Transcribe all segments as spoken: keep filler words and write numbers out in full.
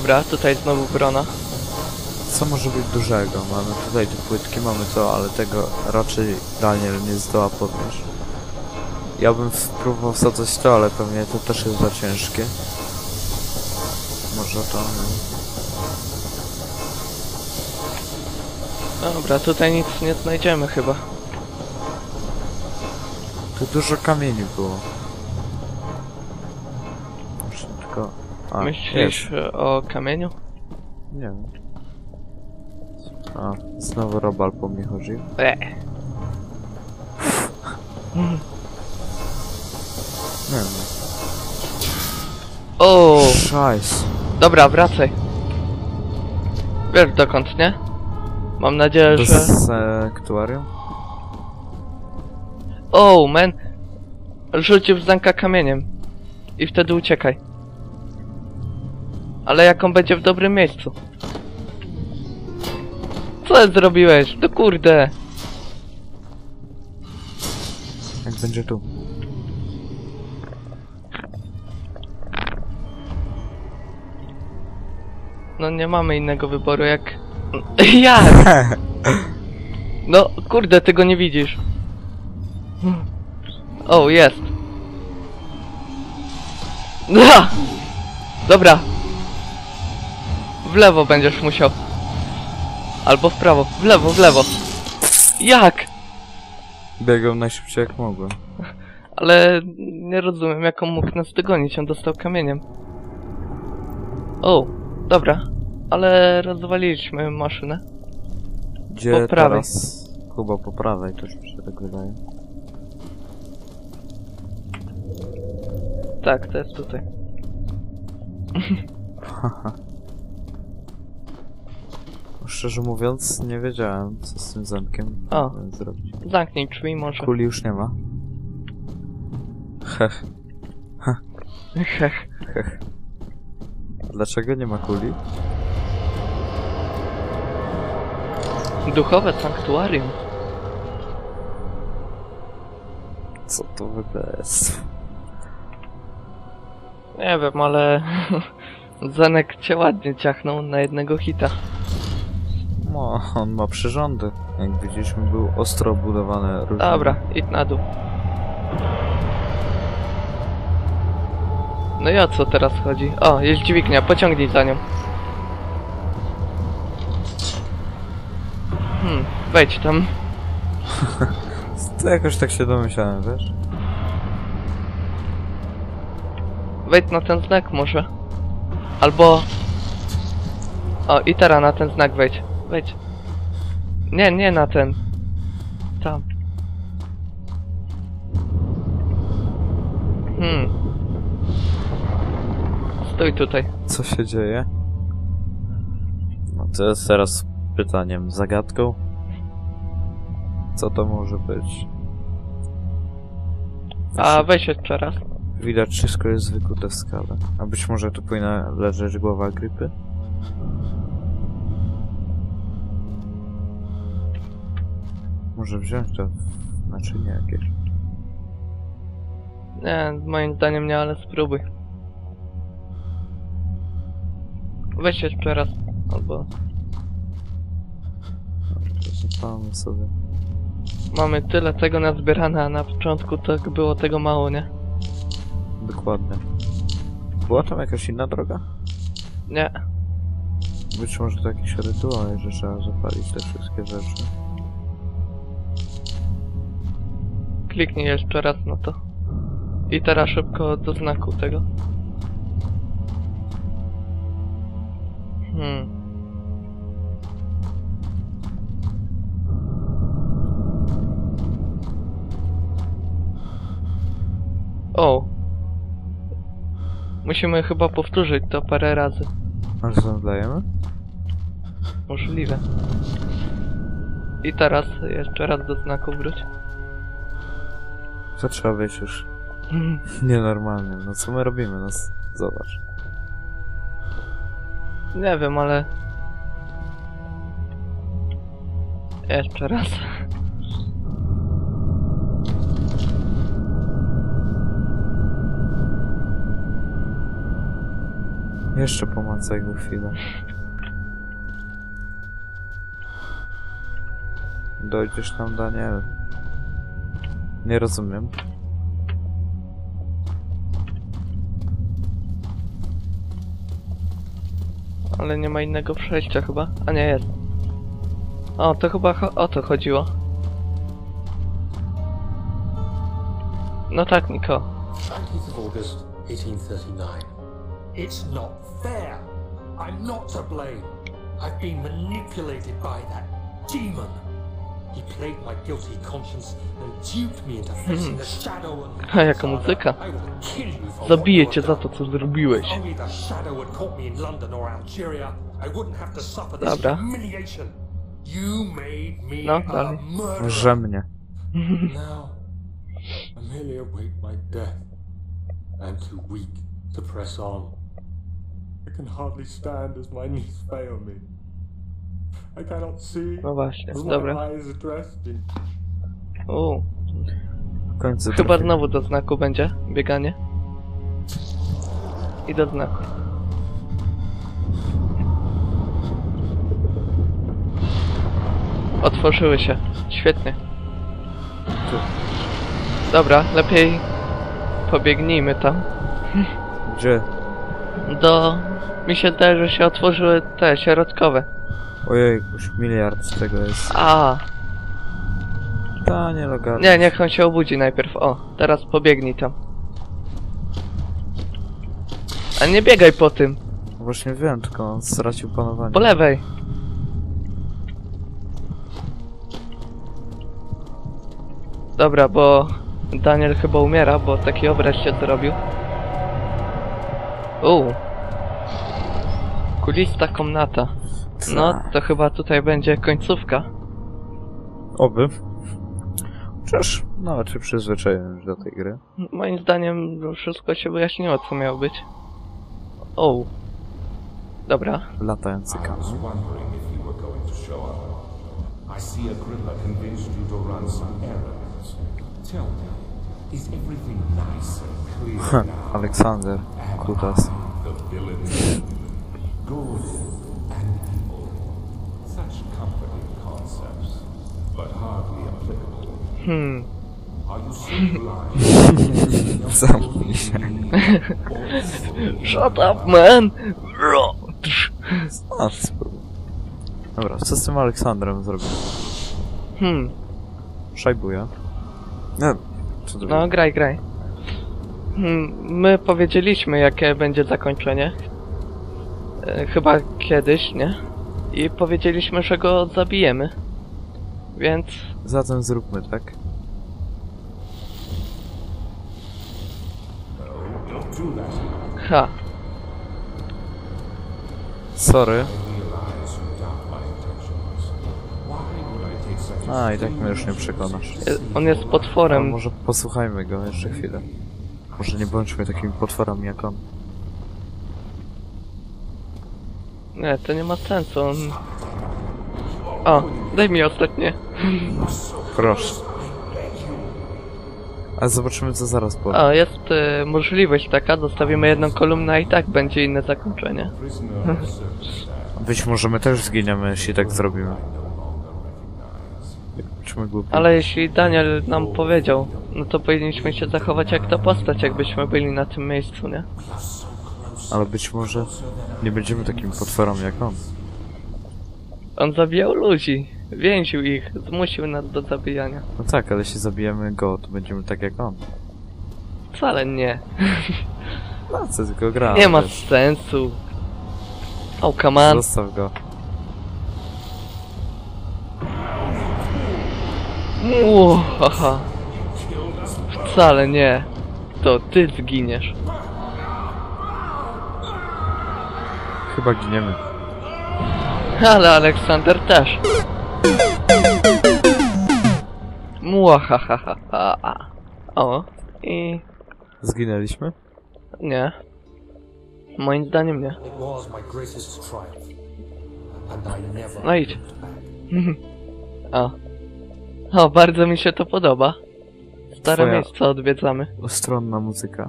Dobra, tutaj znowu Wrona. Co może być dużego? Mamy tutaj tu płytki, mamy to, ale tego raczej Daniel nie zdoła podnieść. Ja bym spróbował wsadzać to, ale pewnie to też jest za ciężkie. Może to... Dobra, tutaj nic nie znajdziemy chyba. Tu dużo kamieni było. Muszę tylko... A, myślisz jest. O kamieniu? Nie wiem. A, znowu robal po mnie chodzi. Eee. Nie wiem. O. Szajs. Dobra, wracaj. Wiesz dokąd, nie? Mam nadzieję, do że... Z aktuarium? O, man! Rzucił w Zanka kamieniem. I wtedy uciekaj. Ale jak on będzie w dobrym miejscu? Co zrobiłeś? No kurde! Jak będzie tu? No nie mamy innego wyboru, jak... Jak? No kurde, ty go nie widzisz. O, jest. No! Dobra. W lewo będziesz musiał. Albo w prawo. W lewo, w lewo. Jak? Biegłem najszybciej jak mogłem. Ale nie rozumiem, jak on mógł nas dogonić. On dostał kamieniem. O, dobra. Ale rozwaliliśmy maszynę. Gdzie po prawej. Teraz? Chyba po prawej, to mi się tak wydaje. Tak, to jest tutaj. Szczerze mówiąc, nie wiedziałem, co z tym zamkiem o, zrobić. Zamknij drzwi może. Kuli już nie ma. Hech. Hech. Hech. Dlaczego nie ma kuli? Duchowe sanktuarium. Co to w ogóle jest? Nie wiem, ale... Zenek cię ładnie ciachnął na jednego hita. No, on ma przyrządy. Jak widzieliśmy, był ostro budowany różne. Dobra, idź na dół. No i o co teraz chodzi? O, jest dźwignia, pociągnij za nią. Hmm, wejdź tam. To jakoś tak się domyślałem, wiesz? Wejdź na ten znak może. Albo... O, i teraz na ten znak wejdź. Wejdź. Nie, nie na ten. Tam. Hmm. Stój tutaj. Co się dzieje? No to jest teraz pytaniem, zagadką. Co to może być? Wiesz, a weź jeszcze raz. Widać, wszystko jest wykute w skale. A być może tu powinna leżeć głowa grypy? Może wziąć to w naczynie jakieś? Nie, moim zdaniem nie, ale spróbuj. Weź jeszcze raz, albo... Zapalmy sobie. Mamy tyle tego nazbierane, a na początku tak było tego mało, nie? Dokładnie. Była tam jakaś inna droga? Nie. Być może to jakiś rytuał, że trzeba zapalić te wszystkie rzeczy. Kliknij jeszcze raz na to. I teraz szybko do znaku tego. Hmm. O. Musimy chyba powtórzyć to parę razy. Aż zemdlejemy? Możliwe. I teraz jeszcze raz do znaku wróć. To trzeba wyjść już. Nienormalnie. No co my robimy? No zobacz. Nie wiem, ale... Jeszcze raz. Jeszcze pomacę go chwilę. Dojdziesz tam, Daniel. Nie rozumiem. Ale nie ma innego przejścia chyba? A nie, jest. O, to chyba o to chodziło. No tak, Niko. twentieth of August, eighteen thirty-nine. It's not fair. I'm not to blame. I've been manipulated by that demon. He played my guilty conscience and duped me into facing the shadow and... Ha, jaka muzyka. Zabiję cię za to, co zrobiłeś. Dobra. No, dalej. Że mnie. No właśnie, dobra. Uuu. Chyba znowu do znaku będzie bieganie. I do znaku. Otworzyły się. Świetnie. Dobra, lepiej pobiegnijmy tam. Gdzie? Do... Mi się wydaje, że się otworzyły te środkowe. Ojej, już miliard z tego jest. A. Ta, nie logarnie. Nie, niech on się obudzi najpierw. O, teraz pobiegnij tam. A nie biegaj po tym. Właśnie wiem, tylko on stracił panowanie. Po lewej. Dobra, bo Daniel chyba umiera, bo taki obraz się zrobił. Uuu. Kulista komnata. No, to chyba tutaj będzie końcówka. Oby. Chociaż nawet się przyzwyczaiłem już do tej gry. Moim zdaniem wszystko się wyjaśniło, co miało być. Ouu. Dobra. Latający kamień. Heh, Aleksander, kutas. Hmm. Zamknij się. Shut up, man! Dobra, co z tym Aleksandrem zrobię? Hmm. Szajbuję. Nie, co to no, graj, graj. My powiedzieliśmy, jakie będzie zakończenie. E, chyba kiedyś, nie? I powiedzieliśmy, że go zabijemy. Więc... Zatem zróbmy, tak? Ha. Sorry. A, i tak mnie już nie przekonasz. On jest potworem. A może posłuchajmy go jeszcze chwilę. Może nie bądźmy takimi potworami jak on. Nie, to nie ma sensu, on... O, daj mi ostatnie. Proszę. A zobaczymy, co zaraz powiem. A, jest y, możliwość taka, dostawimy jedną kolumnę i tak będzie inne zakończenie. Być może my też zginiemy, jeśli tak zrobimy. Ale jeśli Daniel nam powiedział, no to powinniśmy się zachować jak ta postać, jakbyśmy byli na tym miejscu, nie? Ale być może nie będziemy takim potworem jak on. On zabijał ludzi, więził ich, zmusił nas do zabijania. No tak, ale jeśli zabijemy go, to będziemy tak jak on. Wcale nie. No co, tylko gra. Nie ma sensu. Oh, come on. Zostaw go. Uuu, haha. Wcale nie. To ty zginiesz. Chyba giniemy. Ale Aleksander też. Mua, ha, ha, ha, ha. O, i... Zginęliśmy? Nie. Moim zdaniem nie. No idź. O. O, bardzo mi się to podoba. Stare Twoja... miejsca odwiedzamy. Ostronna muzyka.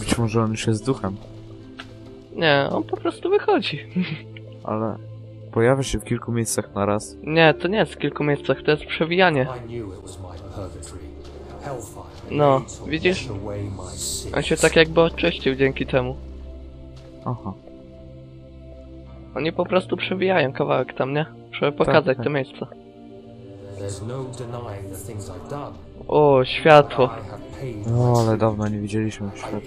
Być może on już jest duchem. Nie, on po prostu wychodzi. Ale pojawia się w kilku miejscach na raz. Nie, to nie jest w kilku miejscach, to jest przewijanie. No, widzisz? On się tak jakby oczyścił dzięki temu. Aha. Oni po prostu przewijają kawałek tam, nie? Żeby pokazać tak, te miejsca. O, światło. No, ale dawno nie widzieliśmy światła.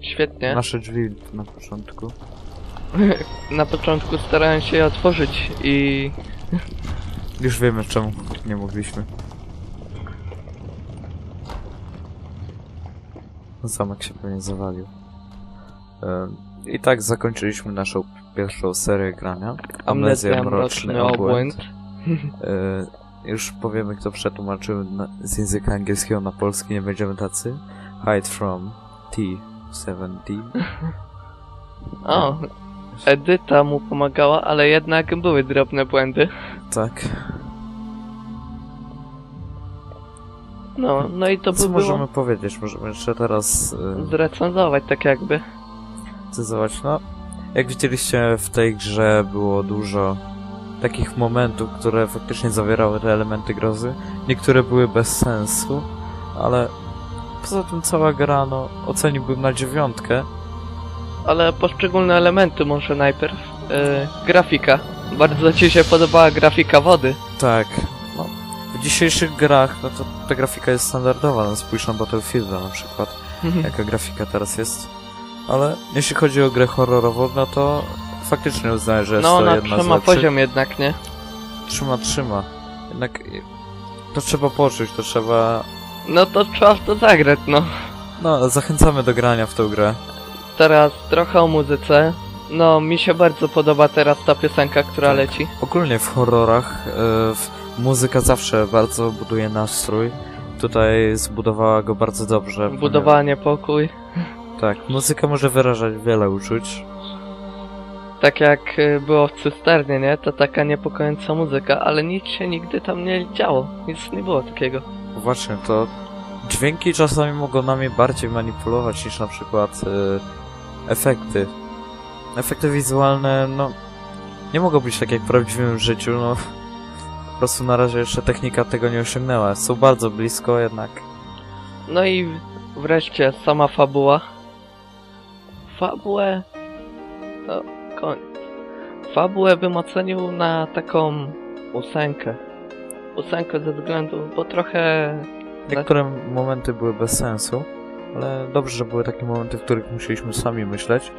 Świetnie. Nasze drzwi na początku. Na początku starałem się je otworzyć i... Już wiemy czemu nie mogliśmy. Zamek się pewnie zawalił. I tak zakończyliśmy naszą pierwszą serię grania. Amnesia Mroczny Obłęd. Już powiemy, kto przetłumaczył na, z języka angielskiego na polski, nie będziemy tacy. Hide from T siedem D. O, Edyta mu pomagała, ale jednak były drobne błędy. Tak. No, no i to by było... Co możemy powiedzieć? Możemy jeszcze teraz... Yy... Zrecenzować tak jakby. Zrecenzować, no. Jak widzieliście, w tej grze było dużo takich momentów, które faktycznie zawierały te elementy grozy. Niektóre były bez sensu, ale poza tym cała gra, no, oceniłbym na dziewiątkę. Ale poszczególne elementy może najpierw. Yy, grafika. Bardzo ci się podobała grafika wody. Tak. No, w dzisiejszych grach, no to ta grafika jest standardowa, no, spójrz na Battlefielda na przykład, jaka grafika teraz jest. Ale jeśli chodzi o grę horrorową, no to faktycznie uznaję, że jest no, to jedna z lepszych. No, ona trzyma poziom jednak, nie? Trzyma, trzyma. Jednak to trzeba poczuć, to trzeba... No to trzeba w to zagrać, no. No, zachęcamy do grania w tę grę. Teraz trochę o muzyce. No, mi się bardzo podoba teraz ta piosenka, która tak leci. Ogólnie w horrorach yy, muzyka zawsze bardzo buduje nastrój. Tutaj zbudowała go bardzo dobrze. Budowała niepokój. Tak, muzyka może wyrażać wiele uczuć. Tak jak było w cysternie, nie? To taka niepokojąca muzyka, ale nic się nigdy tam nie działo. Nic nie było takiego. Właśnie, to dźwięki czasami mogą nami bardziej manipulować niż na przykład yy, efekty. Efekty wizualne, no, nie mogą być tak jak w prawdziwym życiu, no. Po prostu na razie jeszcze technika tego nie osiągnęła. Są bardzo blisko jednak. No i wreszcie sama fabuła. Fabułę... No, koniec. Fabułę bym ocenił na taką ósemkę. Ósemkę ze względu, bo trochę... Niektóre momenty były bez sensu, ale dobrze, że były takie momenty, w których musieliśmy sami myśleć,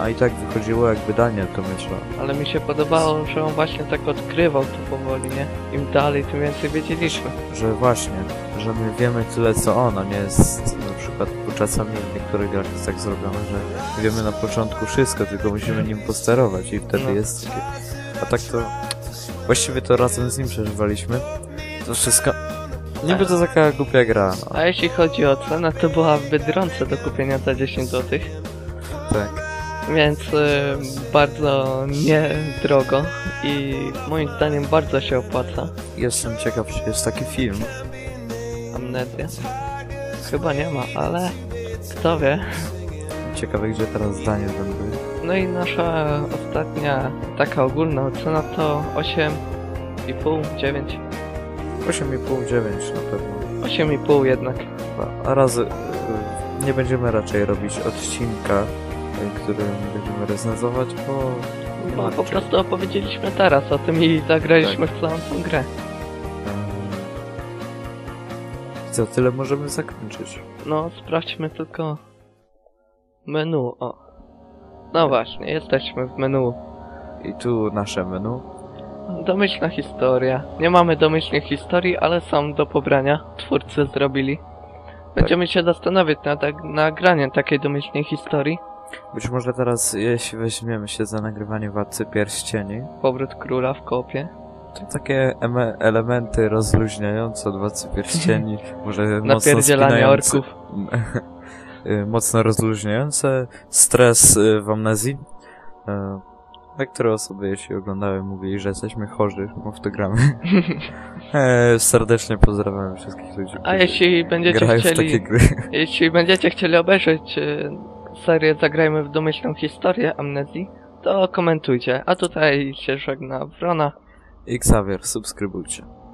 a i tak wychodziło jakby Daniel to myślał. Ale mi się podobało, że on właśnie tak odkrywał to powoli, nie? Im dalej, tym więcej wiedzieliśmy. Że właśnie, że my wiemy tyle co on, a nie jest na przykład czasami w niektórych grach jest tak zrobione, że wiemy na początku wszystko, tylko musimy nim posterować i wtedy no jest... A tak to... Właściwie to razem z nim przeżywaliśmy. To wszystko... Niby to taka głupia gra, no. A jeśli chodzi o cenę, to była w Biedronce do kupienia za dziesięć złotych. Tak. Więc y, bardzo niedrogo i moim zdaniem bardzo się opłaca. Jestem ciekaw, czy jest taki film. Amnesia? Chyba nie ma, ale kto wie. Ciekawe, gdzie teraz Daniel będzie. No i nasza ostatnia taka ogólna ocena to osiem i pół, dziewięć. osiem i pół, dziewięć na pewno. osiem i pół jednak. A razy nie będziemy raczej robić odcinka, który będziemy recenzować, bo... No, po prostu opowiedzieliśmy teraz o tym i zagraliśmy tak w całą tą grę. I co, tyle możemy zakończyć. No, sprawdźmy tylko... menu, o. No właśnie, jesteśmy w menu. I tu nasze menu. Domyślna historia. Nie mamy domyślnych historii, ale są do pobrania. Twórcy zrobili. Będziemy tak się zastanawiać nad nagraniem takiej domyślnej historii. Być może teraz, jeśli weźmiemy się za nagrywanie Władcy Pierścieni. Powrót króla w kopie. To takie elementy rozluźniające od Władcy Pierścieni. Może mocno spinające. Mocno rozluźniające. Stres w Amnezji. Niektóre osoby, jeśli oglądały, mówili, że jesteśmy chorzy, mów to gramy. e, serdecznie pozdrawiam wszystkich ludzi, A jeśli będziecie chcieli, jeśli będziecie chcieli obejrzeć e, serię Zagrajmy w domyślną historię Amnezji, to komentujcie. A tutaj się żegna Wrona i Xaver, subskrybujcie.